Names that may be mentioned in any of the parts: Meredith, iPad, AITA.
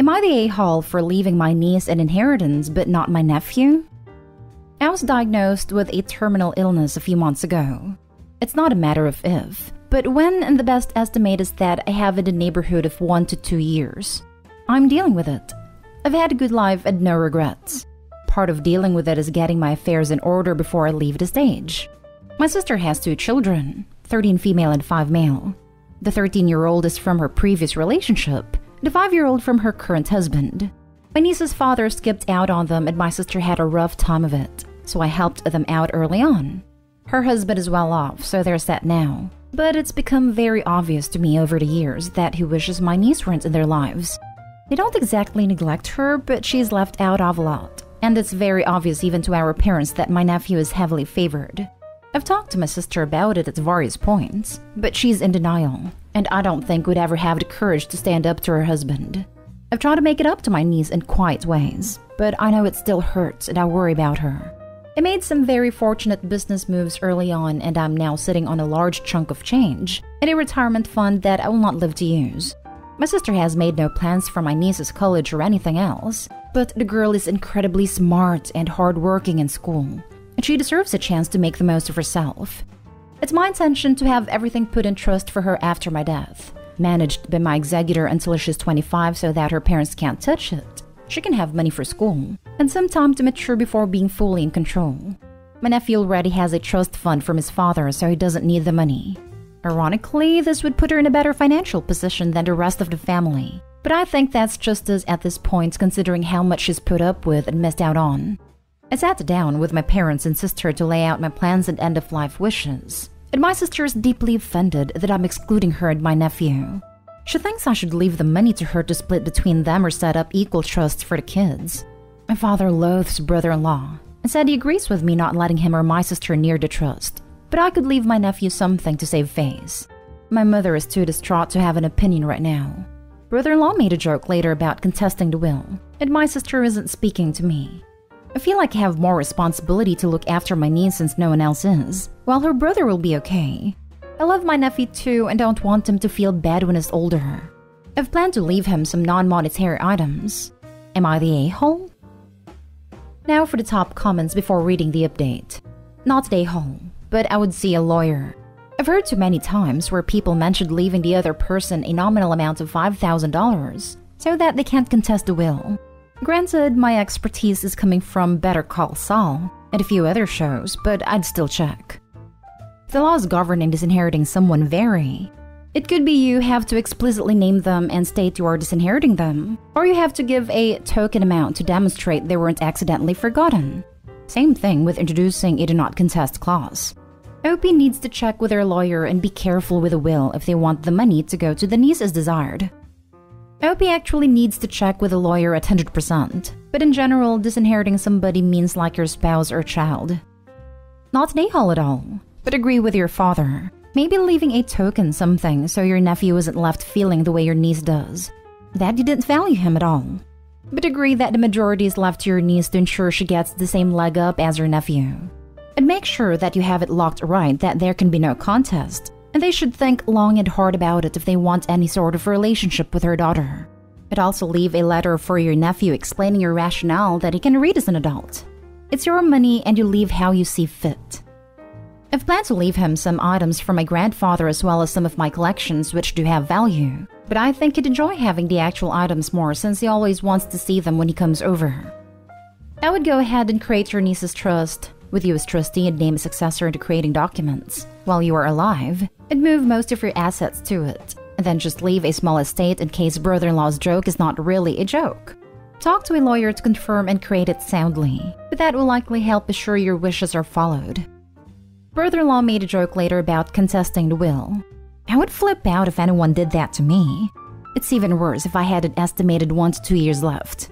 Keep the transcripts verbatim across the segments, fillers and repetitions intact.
Am I the a-hole for leaving my niece an inheritance but not my nephew? I was diagnosed with a terminal illness a few months ago. It's not a matter of if, but when, and the best estimate is that I have in the neighborhood of one to two years. I'm dealing with it. I've had a good life and no regrets. Part of dealing with it is getting my affairs in order before I leave the stage. My sister has two children, thirteen female and five male. The thirteen-year-old is from her previous relationship, the five-year-old from her current husband. My niece's father skipped out on them and my sister had a rough time of it, so I helped them out early on. Her husband is well off, so they're set now. But it's become very obvious to me over the years that he wishes my niece runs in their lives. They don't exactly neglect her, but she's left out of a lot. And it's very obvious even to our parents that my nephew is heavily favored. I've talked to my sister about it at various points, but she's in denial, and I don't think would ever have the courage to stand up to her husband. I've tried to make it up to my niece in quiet ways, but I know it still hurts and I worry about her. I made some very fortunate business moves early on and I'm now sitting on a large chunk of change and a retirement fund that I will not live to use. My sister has made no plans for my niece's college or anything else, but the girl is incredibly smart and hardworking in school, and she deserves a chance to make the most of herself. It's my intention to have everything put in trust for her after my death, managed by my executor until she's twenty-five so that her parents can't touch it. She can have money for school, and some time to mature before being fully in control. My nephew already has a trust fund from his father, so he doesn't need the money. Ironically, this would put her in a better financial position than the rest of the family. But I think that's just as at this point considering how much she's put up with and missed out on. I sat down with my parents and sister to lay out my plans and end-of-life wishes, and my sister is deeply offended that I'm excluding her and my nephew. She thinks I should leave the money to her to split between them or set up equal trusts for the kids. My father loathes brother-in-law and said he agrees with me not letting him or my sister near the trust, but I could leave my nephew something to save face. My mother is too distraught to have an opinion right now. Brother-in-law made a joke later about contesting the will, and my sister isn't speaking to me. I feel like I have more responsibility to look after my niece since no one else is, while her brother will be okay. I love my nephew too and don't want him to feel bad when he's older. I've planned to leave him some non-monetary items. Am I the a-hole? Now for the top comments before reading the update. Not the a-hole, but I would see a lawyer. I've heard too many times where people mentioned leaving the other person a nominal amount of five thousand dollars so that they can't contest the will. Granted, my expertise is coming from Better Call Saul and a few other shows, but I'd still check. The laws governing disinheriting someone vary. It could be you have to explicitly name them and state you are disinheriting them, or you have to give a token amount to demonstrate they weren't accidentally forgotten. Same thing with introducing a do not contest clause. O P needs to check with their lawyer and be careful with the will if they want the money to go to the niece as desired. O P actually needs to check with a lawyer at one hundred percent, but in general, disinheriting somebody means like your spouse or child. Not an a-hole at all, but agree with your father. Maybe leaving a token something so your nephew isn't left feeling the way your niece does, that you didn't value him at all. But agree that the majority is left to your niece to ensure she gets the same leg up as your nephew. And make sure that you have it locked right that there can be no contest, and they should think long and hard about it if they want any sort of relationship with her daughter. But also leave a letter for your nephew explaining your rationale that he can read as an adult. It's your money and you leave how you see fit. I've planned to leave him some items from my grandfather as well as some of my collections which do have value, but I think he'd enjoy having the actual items more since he always wants to see them when he comes over. I would go ahead and create your niece's trust, with you as trustee and name a successor into creating documents while you are alive, and move most of your assets to it, and then just leave a small estate in case brother-in-law's joke is not really a joke. Talk to a lawyer to confirm and create it soundly, but that will likely help assure your wishes are followed. Brother-in-law made a joke later about contesting the will. I would flip out if anyone did that to me. It's even worse if I had an estimated one to two years left.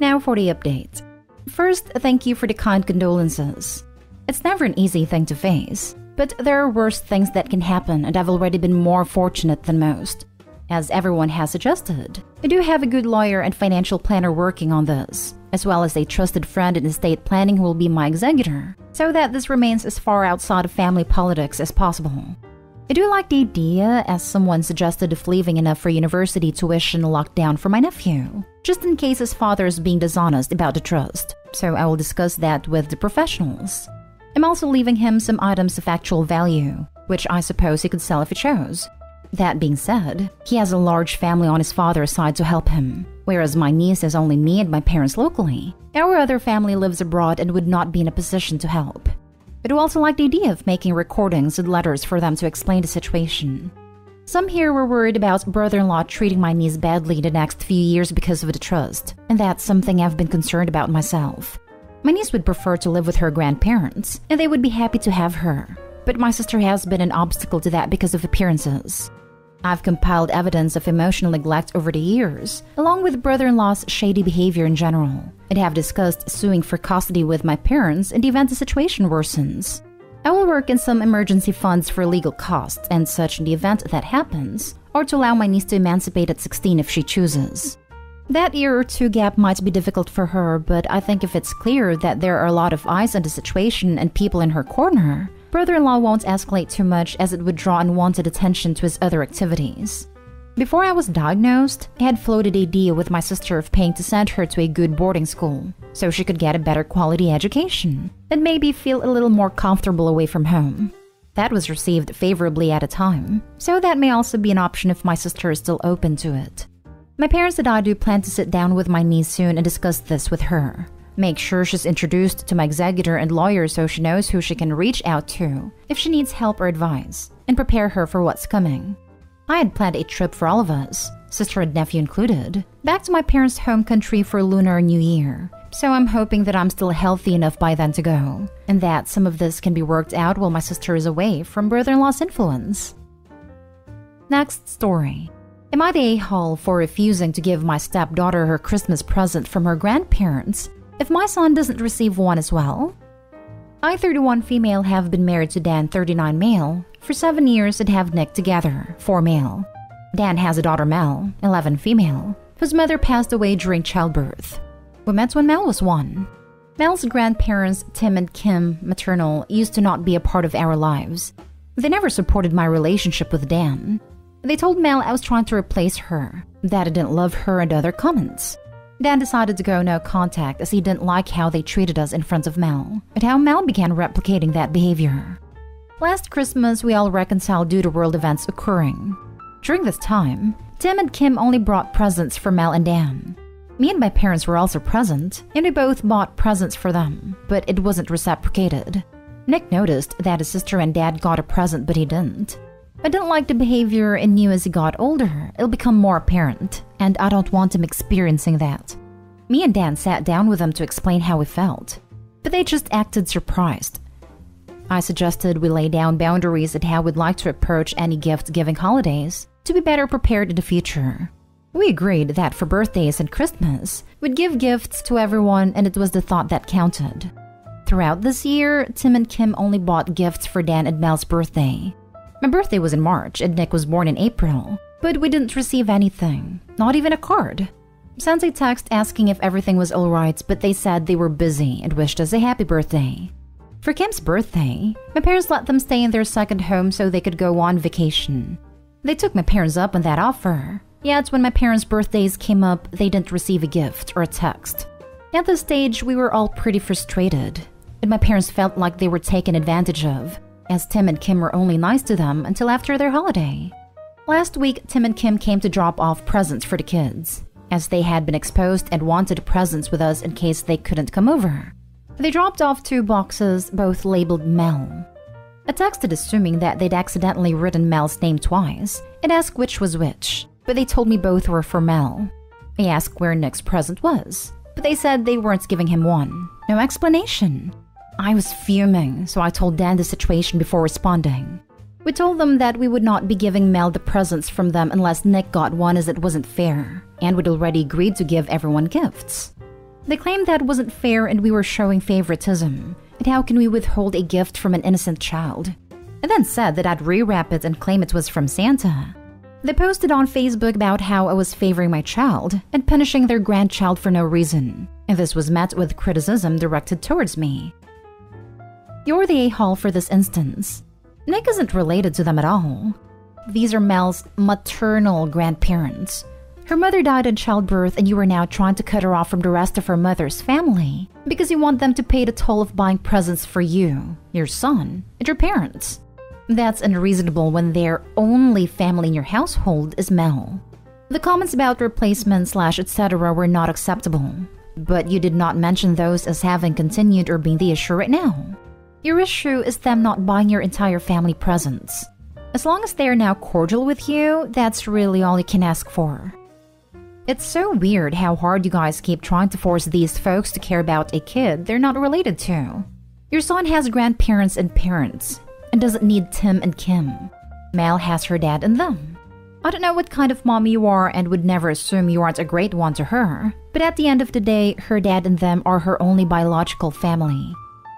Now for the update. First, thank you for the kind condolences. It's never an easy thing to face, but there are worse things that can happen and I've already been more fortunate than most. As everyone has suggested, I do have a good lawyer and financial planner working on this, as well as a trusted friend in estate planning who will be my executor, so that this remains as far outside of family politics as possible. I do like the idea, as someone suggested, of leaving enough for university tuition locked down for my nephew, just in case his father is being dishonest about the trust, so I will discuss that with the professionals. I'm also leaving him some items of actual value, which I suppose he could sell if he chose. That being said, he has a large family on his father's side to help him, whereas my nieces only me and my parents locally. Our other family lives abroad and would not be in a position to help. I do also like the idea of making recordings and letters for them to explain the situation. Some here were worried about brother-in-law treating my niece badly in the next few years because of the trust, and that's something I've been concerned about myself. My niece would prefer to live with her grandparents, and they would be happy to have her, but my sister has been an obstacle to that because of appearances. I've compiled evidence of emotional neglect over the years, along with brother-in-law's shady behavior in general, and have discussed suing for custody with my parents in the event the situation worsens. I will work in some emergency funds for legal costs and such in the event that happens, or to allow my niece to emancipate at sixteen if she chooses. That year or two gap might be difficult for her, but I think if it's clear that there are a lot of eyes on the situation and people in her corner, brother-in-law won't escalate too much as it would draw unwanted attention to his other activities. Before I was diagnosed, I had floated the idea with my sister of paying to send her to a good boarding school, so she could get a better quality education, and maybe feel a little more comfortable away from home. That was received favorably at a time, so that may also be an option if my sister is still open to it. My parents and I do plan to sit down with my niece soon and discuss this with her. Make sure she's introduced to my executor and lawyer so she knows who she can reach out to if she needs help or advice, and prepare her for what's coming. I had planned a trip for all of us, sister and nephew included, back to my parents' home country for Lunar New Year, so I'm hoping that I'm still healthy enough by then to go, and that some of this can be worked out while my sister is away from brother-in-law's influence. Next story. Am I the a-hole for refusing to give my stepdaughter her Christmas present from her grandparents if my son doesn't receive one as well? I, thirty-one female, have been married to Dan, thirty-nine male, for seven years and have Nick together, four male. Dan has a daughter, Mel, eleven female, whose mother passed away during childbirth. We met when Mel was one. Mel's grandparents, Tim and Kim, maternal, used to not be a part of our lives. They never supported my relationship with Dan. They told Mel I was trying to replace her, that I didn't love her, and other comments. Dan decided to go no contact as he didn't like how they treated us in front of Mel, and how Mel began replicating that behavior. Last Christmas, we all reconciled due to world events occurring. During this time, Tim and Kim only brought presents for Mel and Dan. Me and my parents were also present, and we both bought presents for them, but it wasn't reciprocated. Nick noticed that his sister and dad got a present, but he didn't. I didn't like the behavior and knew as he got older, it'll become more apparent, and I don't want him experiencing that. Me and Dan sat down with them to explain how we felt, but they just acted surprised. I suggested we lay down boundaries at how we'd like to approach any gift-giving holidays to be better prepared in the future. We agreed that for birthdays and Christmas, we'd give gifts to everyone, and it was the thought that counted. Throughout this year, Tim and Kim only bought gifts for Dan and Mel's birthday. My birthday was in March and Nick was born in April, but we didn't receive anything, not even a card. Sent a text asking if everything was alright, but they said they were busy and wished us a happy birthday. For Kim's birthday, my parents let them stay in their second home so they could go on vacation. They took my parents up on that offer, yet when my parents' birthdays came up, they didn't receive a gift or a text. At this stage, we were all pretty frustrated, and my parents felt like they were taken advantage of, as Tim and Kim were only nice to them until after their holiday. Last week, Tim and Kim came to drop off presents for the kids, as they had been exposed and wanted presents with us in case they couldn't come over. They dropped off two boxes, both labeled Mel. I texted assuming that they'd accidentally written Mel's name twice, and asked which was which, but they told me both were for Mel. I asked where Nick's present was, but they said they weren't giving him one. No explanation. I was fuming, so I told Dan the situation before responding. We told them that we would not be giving Mel the presents from them unless Nick got one, as it wasn't fair, and we'd already agreed to give everyone gifts. They claimed that wasn't fair and we were showing favoritism, and how can we withhold a gift from an innocent child? And then said that I'd rewrap it and claim it was from Santa. They posted on Facebook about how I was favoring my child and punishing their grandchild for no reason, and this was met with criticism directed towards me. You're the a-hole for this instance. Nick isn't related to them at all. These are Mel's maternal grandparents. Her mother died in childbirth and you are now trying to cut her off from the rest of her mother's family because you want them to pay the toll of buying presents for you, your son, and your parents. That's unreasonable when their only family in your household is Mel. The comments about replacement slash et cetera were not acceptable, but you did not mention those as having continued or being the issue right now. Your issue is them not buying your entire family presents. As long as they are now cordial with you, that's really all you can ask for. It's so weird how hard you guys keep trying to force these folks to care about a kid they're not related to. Your son has grandparents and parents, and doesn't need Tim and Kim. Mel has her dad and them. I don't know what kind of mom you are and would never assume you aren't a great one to her, but at the end of the day, her dad and them are her only biological family.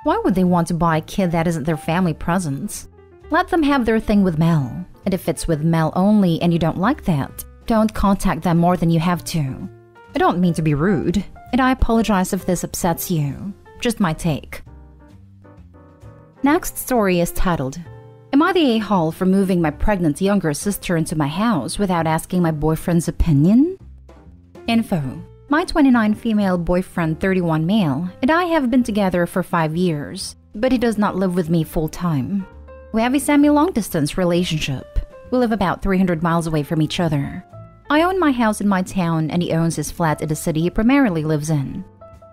Why would they want to buy a kid that isn't their family presents? Let them have their thing with Mel, and if it's with Mel only and you don't like that, don't contact them more than you have to. I don't mean to be rude, and I apologize if this upsets you. Just my take. Next story is titled, Am I the a-hole for moving my pregnant younger sister into my house without asking my boyfriend's opinion? Info. My twenty-nine female boyfriend, thirty-one male, and I have been together for five years, but he does not live with me full-time. We have a semi-long-distance relationship. We live about three hundred miles away from each other. I own my house in my town and he owns his flat in the city he primarily lives in.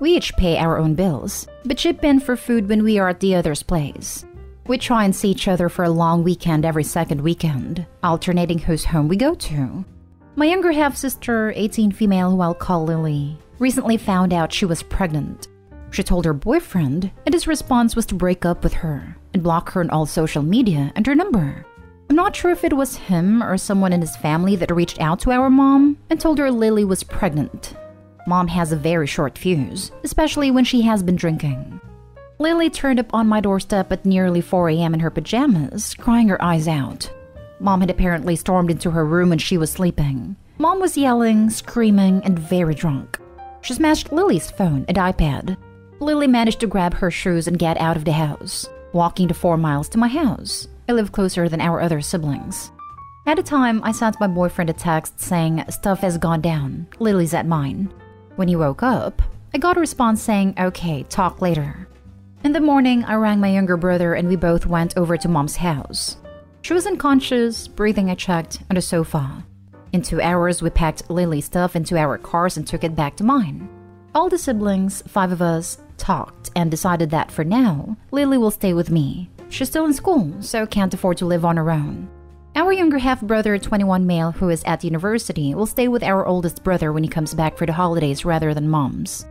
We each pay our own bills, but chip in for food when we are at the other's place. We try and see each other for a long weekend every second weekend, alternating whose home we go to. My younger half-sister, eighteen female who I'll call Lily, recently found out she was pregnant. She told her boyfriend, and his response was to break up with her and block her on all social media and her number. I'm not sure if it was him or someone in his family that reached out to our mom and told her Lily was pregnant. Mom has a very short fuse, especially when she has been drinking. Lily turned up on my doorstep at nearly four a m in her pajamas, crying her eyes out. Mom had apparently stormed into her room when she was sleeping. Mom was yelling, screaming, and very drunk. She smashed Lily's phone and iPad. Lily managed to grab her shoes and get out of the house, walking the four miles to my house. I live closer than our other siblings. At a time, I sent my boyfriend a text saying, "Stuff has gone down. Lily's at mine." When he woke up, I got a response saying, "Okay, talk later." In the morning, I rang my younger brother and we both went over to Mom's house. She was unconscious, breathing I checked, on a sofa. In two hours, we packed Lily's stuff into our cars and took it back to mine. All the siblings, five of us, talked and decided that for now, Lily will stay with me. She's still in school, so can't afford to live on her own. Our younger half-brother, twenty-one male, who is at university, will stay with our oldest brother when he comes back for the holidays rather than Mom's.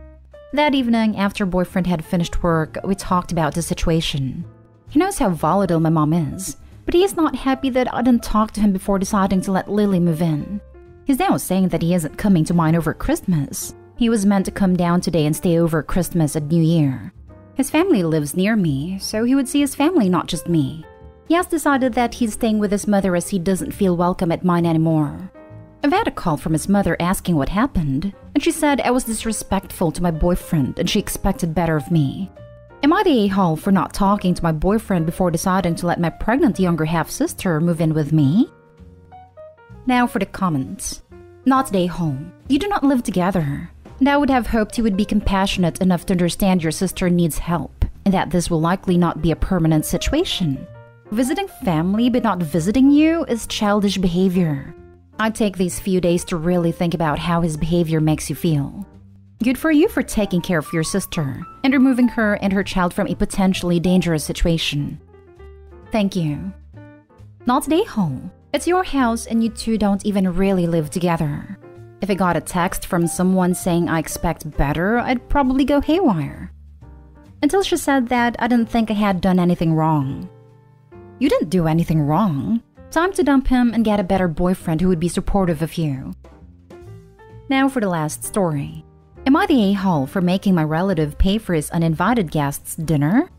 That evening, after boyfriend had finished work, we talked about the situation. He knows how volatile my mom is, but he is not happy that I didn't talk to him before deciding to let Lily move in. He's now saying that he isn't coming to mine over Christmas. He was meant to come down today and stay over Christmas and New Year. His family lives near me, so he would see his family, not just me. He has decided that he's staying with his mother as he doesn't feel welcome at mine anymore. I've had a call from his mother asking what happened, and she said I was disrespectful to my boyfriend and she expected better of me. Am I the a-hole for not talking to my boyfriend before deciding to let my pregnant younger half-sister move in with me? Now for the comments. Not the a-hole. You do not live together. And I would have hoped he would be compassionate enough to understand your sister needs help, and that this will likely not be a permanent situation. Visiting family but not visiting you is childish behavior. I'd take these few days to really think about how his behavior makes you feel. Good for you for taking care of your sister, and removing her and her child from a potentially dangerous situation. Thank you. Not the a-hole. It's your house and you two don't even really live together. If I got a text from someone saying I expect better, I'd probably go haywire. Until she said that, I didn't think I had done anything wrong. You didn't do anything wrong. Time to dump him and get a better boyfriend who would be supportive of you. Now for the last story. Am I the a-hole for making my relative pay for his uninvited guests' dinner?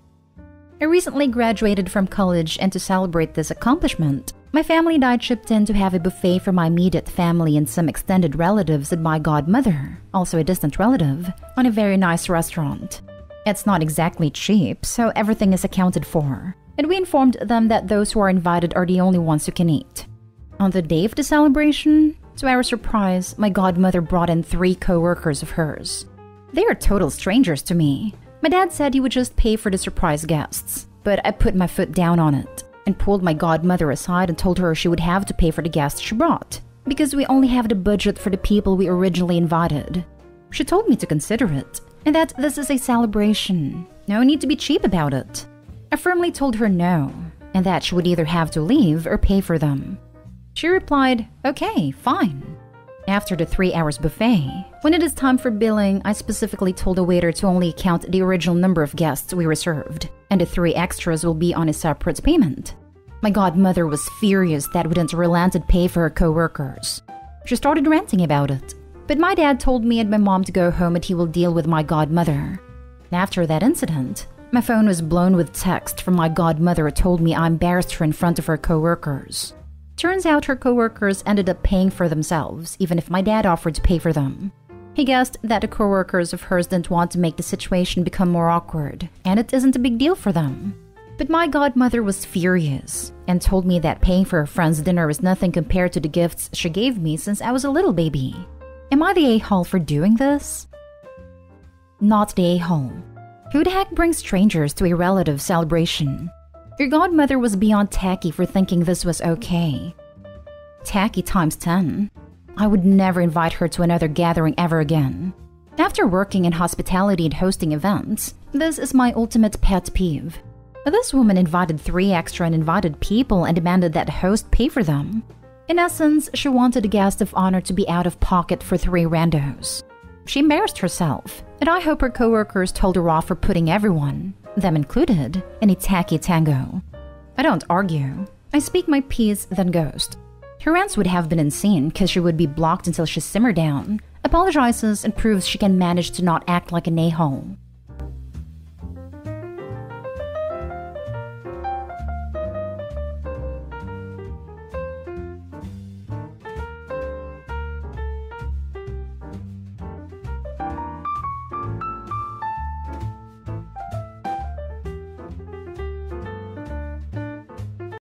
I recently graduated from college, and to celebrate this accomplishment, my family and I chipped in to have a buffet for my immediate family and some extended relatives and my godmother, also a distant relative, on a very nice restaurant. It's not exactly cheap, so everything is accounted for. and we informed them that those who are invited are the only ones who can eat. On the day of the celebration, to our surprise, my godmother brought in three co-workers of hers. They are total strangers to me. My dad said he would just pay for the surprise guests, but I put my foot down on it and pulled my godmother aside and told her she would have to pay for the guests she brought, because we only have the budget for the people we originally invited. She told me to consider it, and that this is a celebration. No need to be cheap about it. I firmly told her no, and that she would either have to leave or pay for them. She replied, okay, fine. After the three hours buffet, when it is time for billing, I specifically told the waiter to only count the original number of guests we reserved, and the three extras will be on a separate payment. My godmother was furious that we didn't relent and pay for her co-workers. She started ranting about it, but my dad told me and my mom to go home and he will deal with my godmother. After that incident, my phone was blown with text from my godmother who told me I embarrassed her in front of her co-workers. Turns out her co-workers ended up paying for themselves, even if my dad offered to pay for them. He guessed that the co-workers of hers didn't want to make the situation become more awkward, and it isn't a big deal for them. But my godmother was furious and told me that paying for her friend's dinner was nothing compared to the gifts she gave me since I was a little baby. Am I the a-hole for doing this? Not the a-hole. Who the heck brings strangers to a relative celebration? Your godmother was beyond tacky for thinking this was okay. Tacky times ten. I would never invite her to another gathering ever again. After working in hospitality and hosting events, this is my ultimate pet peeve. This woman invited three extra uninvited people and demanded that the host pay for them. In essence, she wanted a guest of honor to be out of pocket for three randos. She embarrassed herself, and I hope her co-workers told her off for putting everyone, them included, in a tacky tango. I don't argue. I speak my piece, then ghost. Her rants would have been insane because she would be blocked until she simmered down, apologizes, and proves she can manage to not act like an a-hole.